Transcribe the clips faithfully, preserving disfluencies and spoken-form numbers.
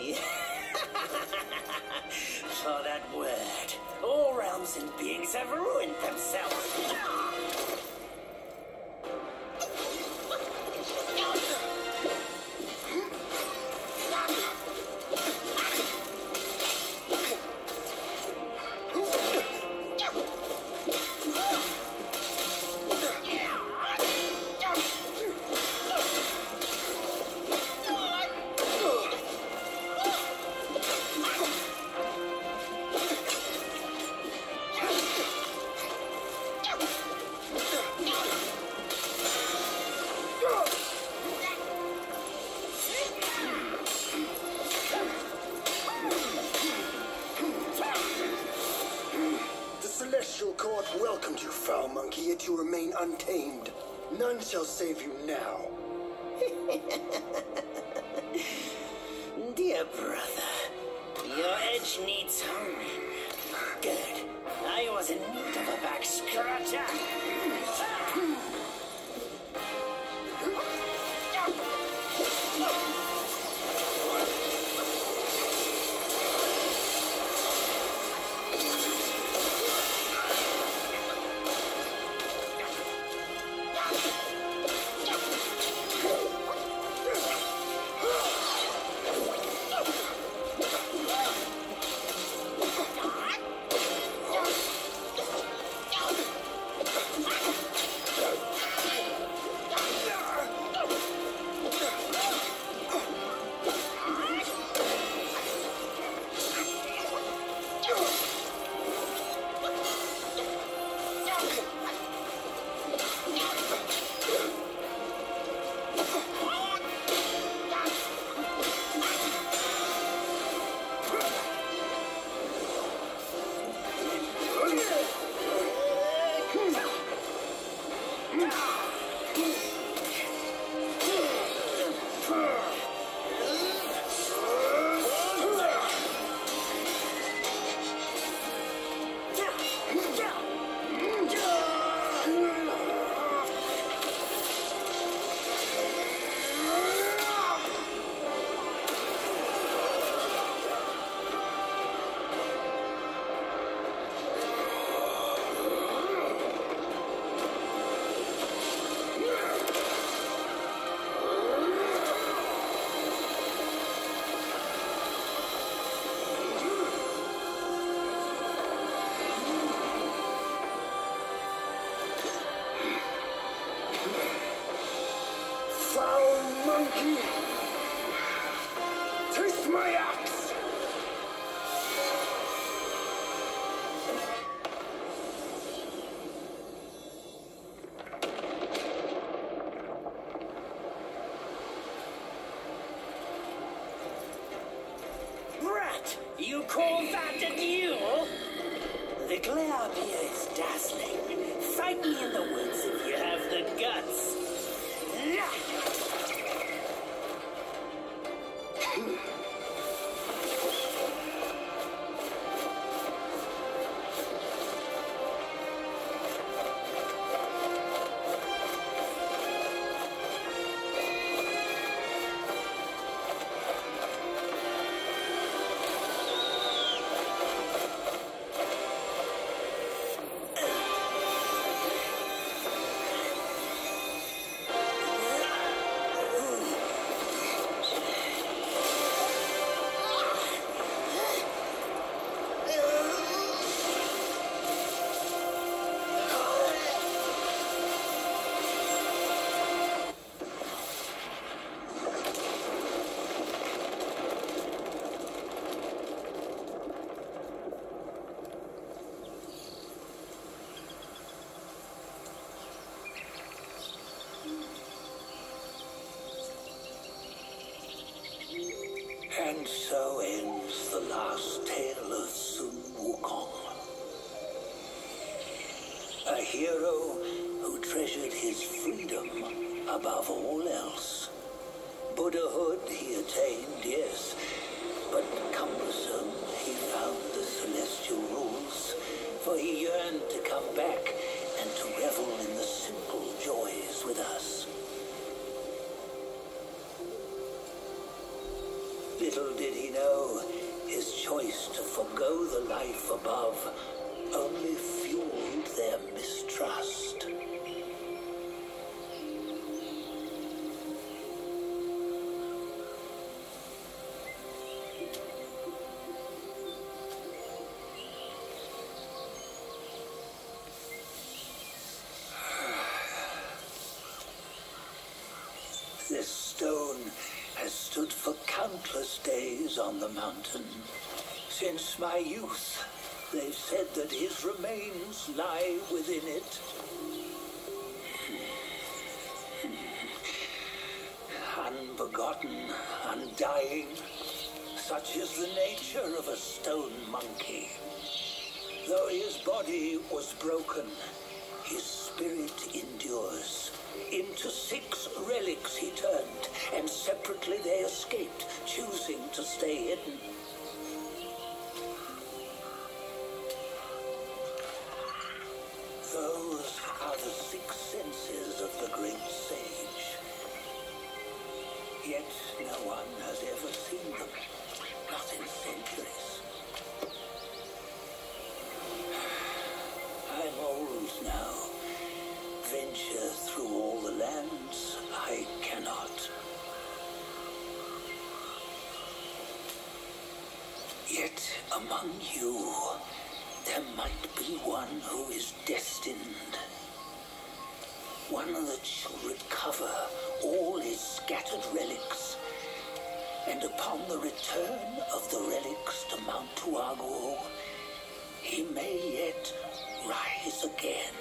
me for that word. All realms and beings have ruined themselves. Shall save you now. Dear brother, your edge needs honing. Good. I was in need of a back scratcher. You call that a duel? The glare up here is dazzling. Fight me in the woods if you have the guts. And so ends the last tale of Sun Wukong, a hero who treasured his freedom above all else. Buddhahood he attained, yes, but cumbersome he found the celestial rules, for he yearned to come back and to revel in the simple joys with us. Little did he know, his choice to forgo the life above only fueled their mistrust. This stone has stood for countless days on the mountain. Since my youth, they've said that his remains lie within it. Unbegotten, undying, such is the nature of a stone monkey. Though his body was broken, his spirit endures. Into six relics he turned, and separately they escaped, choosing to stay hidden. Those are the six senses of the great sage. Yet no one has ever seen them, not in centuries. I'm old now. Venture through all the lands I cannot. Yet among you, there might be one who is destined. One that shall recover all his scattered relics. And upon the return of the relics to Mount Tuago, he may yet rise again.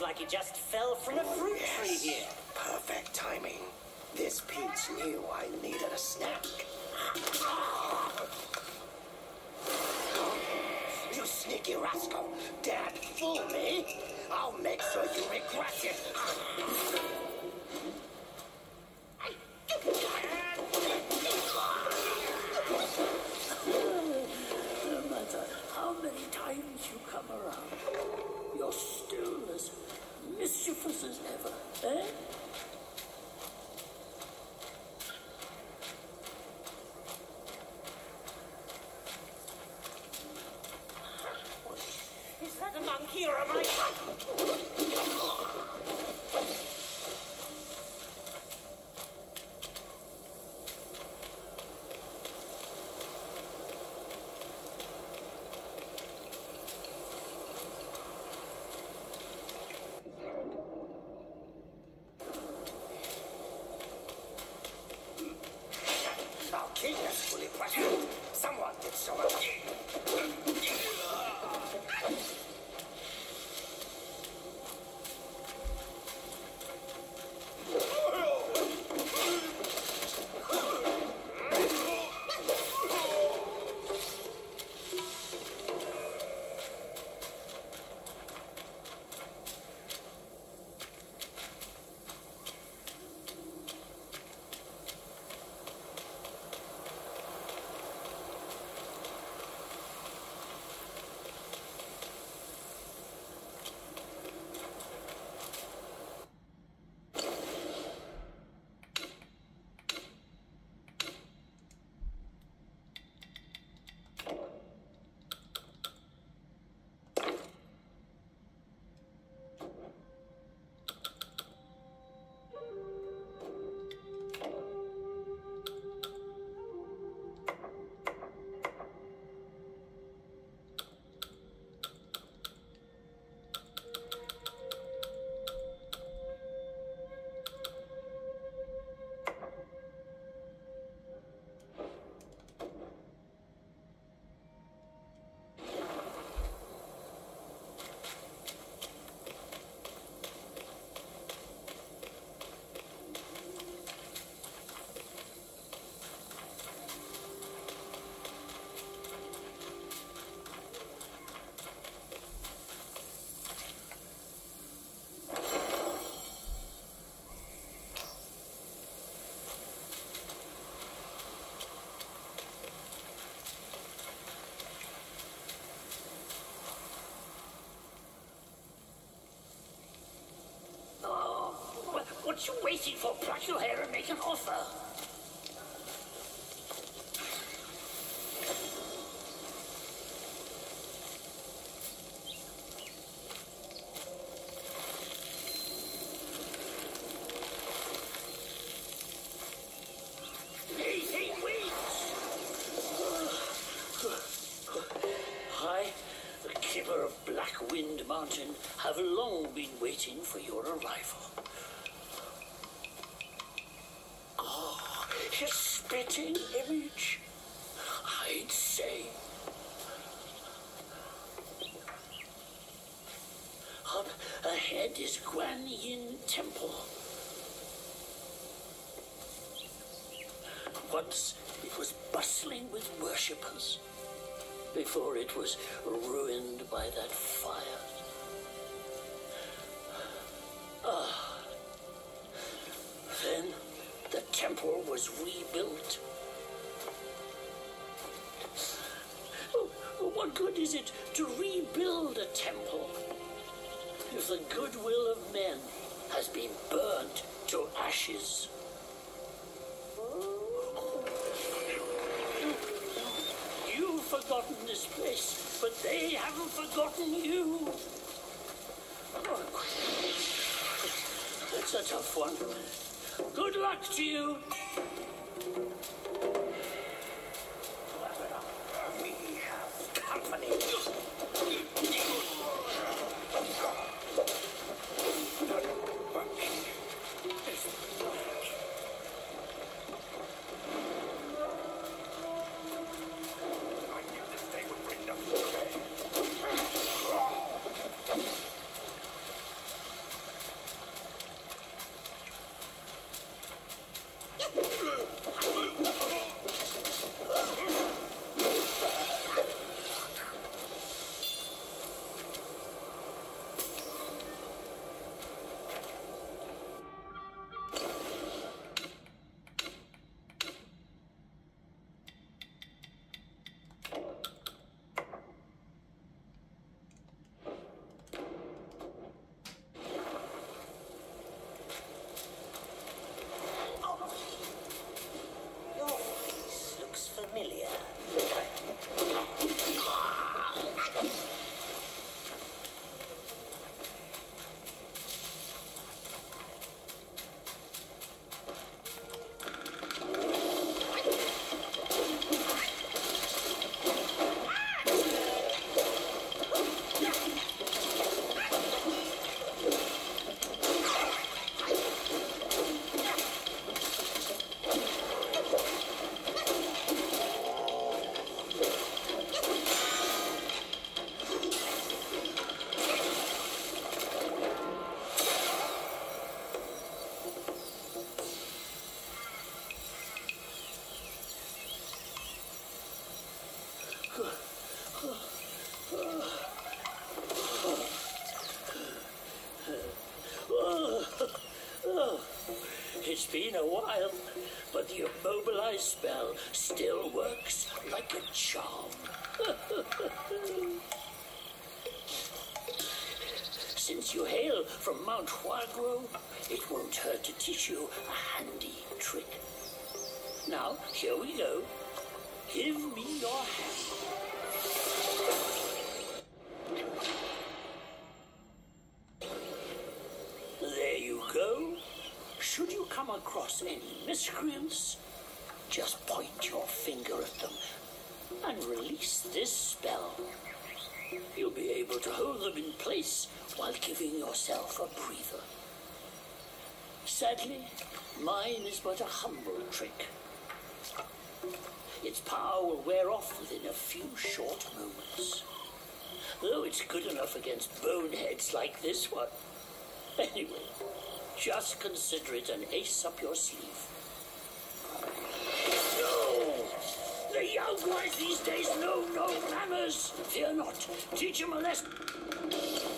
Like it just fell from a fruit yes. tree here. Perfect timing. This peach knew I needed a snack. You sneaky rascal. Dad fooled me. I'll make sure you regret it. No matter how many times you come around, you're still as mischievous as ever, eh? Is that a monkey or a monkey? What you waiting for? Pluck your hair and make an offer. Have long been waiting for your arrival. Oh, his spitting image, I'd say. Up ahead is Guan Yin Temple. Once it was bustling with worshippers, before it was ruined by that fire. Then, the temple was rebuilt. Oh, what good is it to rebuild a temple if the goodwill of men has been burnt to ashes? You've forgotten this place, but they haven't forgotten you. That's a tough one. Good luck to you! We have company. I knew that they would bring them today. It's been a while, but the immobilized spell still works like a charm. Since you hail from Mount Huagro, it won't hurt to teach you a handy trick. Now, here we go. Give me your hand. Should you come across any miscreants, just point your finger at them and release this spell. You'll be able to hold them in place while giving yourself a breather. Sadly, mine is but a humble trick. Its power will wear off within a few short moments. Though it's good enough against boneheads like this one. Anyway. Just consider it an ace up your sleeve. No! The young ones these days know no manners. Fear not. Teach them a lesson.